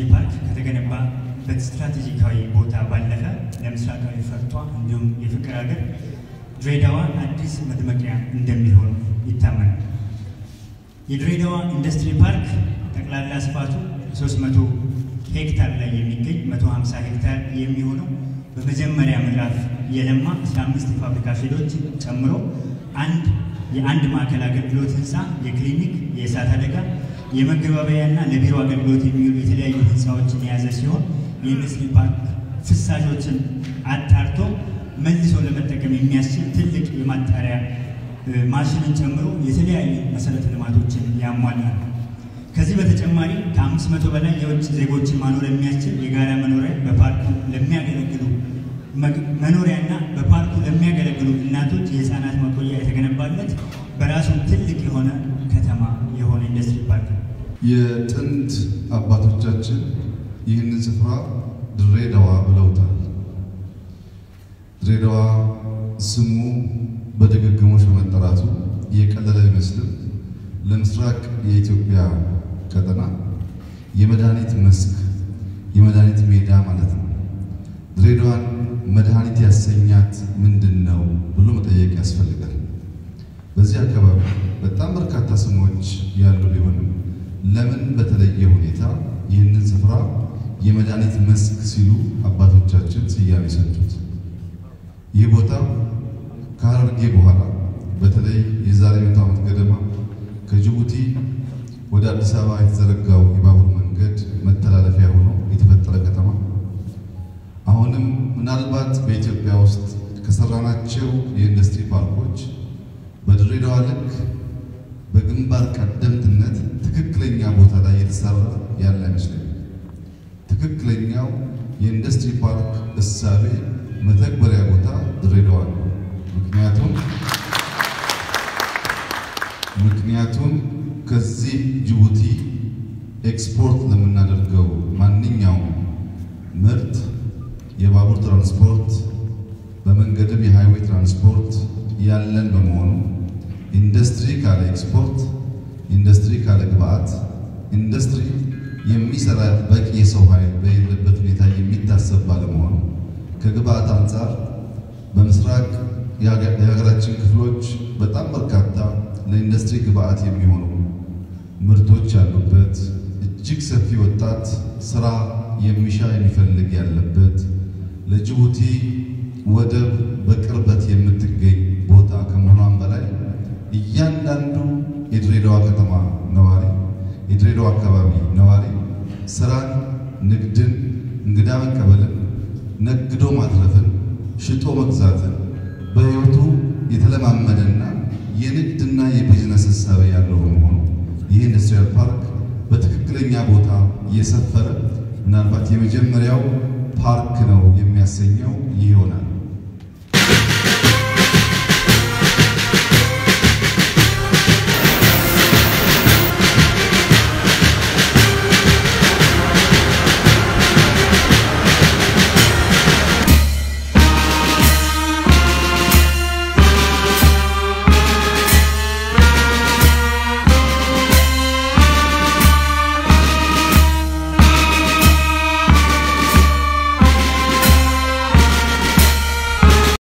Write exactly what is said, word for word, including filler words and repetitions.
ቴክኖሎጂ ፓርክ ከተገነባ በስትራቴጂካዊ ቦታ ባለፈ ለምስራቃዊ ፈርጧ እንዲሁም የፍቅር ሀገር ድሬዳዋ አዲስ መድመቂያ እንደሚሆን ይታመናል። የድሬዳዋ ኢንዱስትሪ ፓርክ ጠቅላላ ስፋቱ ሶስት መቶ ሄክታር ላይ የሚገኝ መቶ ሀምሳ ሄክታር የሚሆነው በመጀመሪያ ምዕራፍ የለማ አስራ አምስት ፋብሪካ ሼዶች ጨምሮ አንድ የአንድ ማዕከል አገልግሎት ህንጻ፣ የክሊኒክ፣ የእሳት አደጋ፣ የመገባበያና ለቢሮ አገልግሎት የሚውሉ የተለያዩ ህንጻዎችን የያዘ ሲሆን የኢንዱስትሪ ፓርክ ፍሳሾችን አጣርቶ መልሶ ለመጠቀም የሚያስችል ትልቅ የማጣሪያ ማሽንን ጨምሮ የተለያዩ መሰረተ ልማቶችን ያሟላል። ከዚህ በተጨማሪ ከአምስት መቶ በላይ የውጭ ዜጎችን ማኖር የሚያስችል የጋራ መኖሪያ በፓርኩ ለሚያገለግሉ መኖሪያና በፓርኩ ለሚያገለግሉ እናቶች የህፃናት መቆያ የተገነባለት በራሱ ትልቅ የሆነ ከተማ የሆነ ኢንዱስትሪ ፓርክ ነው። የጥንት አባቶቻችን ይህን ስፍራ ድሬዳዋ ብለውታል። ድሬዳዋ ስሙ በደግግሞሽ መጠራቱ የቀለለ ይመስል ለምስራቅ የኢትዮጵያ ከተማ የመድኃኒት መስክ የመድኃኒት ሜዳ ማለት ነው። ድሬዳዋን መድኃኒት ያሰኛት ምንድነው ብሎ መጠየቅ ያስፈልጋል። በዚህ አካባቢ በጣም በርካታ ስሞች ያሉ ቢሆንም ለምን በተለየ ሁኔታ ይህንን ስፍራ የመድኃኒት መስክ ሲሉ አባቶቻችን ስያሜ ሰጡት? ይህ ቦታ ከሐረርጌ በኋላ በተለይ የዛሬ መቶ ዓመት ገደማ ከጅቡቲ ወደ አዲስ አበባ የተዘረጋው የባቡር መንገድ መተላለፊያ ሆኖ የተፈጠረ ከተማ። አሁንም ምናልባት በኢትዮጵያ ውስጥ ከሰራናቸው የኢንዱስትሪ ፓርኮች በድሬዳዋ ልክ በግንባር ቀደምትነት ትክክለኛ ቦታ ላይ የተሰራ ያለ አይመስለኝም። ትክክለኛው የኢንዱስትሪ ፓርክ እሳቤ መተግበሪያ ቦታ ድሬዳዋ ነው። ምክንያቱም ምክንያቱም ከዚህ ጅቡቲ ኤክስፖርት ለምናደርገው ማንኛውም ምርት የባቡር ትራንስፖርት በመንገድም የሃይዌይ ትራንስፖርት ያለን በመሆኑ ኢንዱስትሪ ካለ ኤክስፖርት፣ ኢንዱስትሪ ካለ ግብአት፣ ኢንዱስትሪ የሚሰራ በቂ የሰው ኃይል በሌለበት ሁኔታ የሚታሰብ ባለመሆኑ ከግብአት አንፃር በምስራቅ የሀገራችን ክፍሎች በጣም በርካታ ለኢንዱስትሪ ግብአት የሚሆኑ ምርቶች ያሉበት እጅግ ሰፊ ወጣት ስራ የሚሻ የሚፈልግ ያለበት ለጅቡቲ ወደብ በቅርበት የምትገኝ ቦታ ከመሆኗም በላይ እያንዳንዱ የድሬዳዋ ከተማ ነዋሪ የድሬዳዋ አካባቢ ነዋሪ ስራን፣ ንግድን፣ እንግዳ መቀበልን፣ ነግዶ ማትረፍን፣ ሽጦ መግዛትን በህይወቱ የተለማመደና የንግድና የቢዝነስ ሀሳብ ያለው በመሆኑ ይህ ኢንዱስትሪያል ፓርክ በትክክለኛ ቦታ የሰፈረ ምናልባት የመጀመሪያው ፓርክ ነው የሚያሰኘው ይሆናል።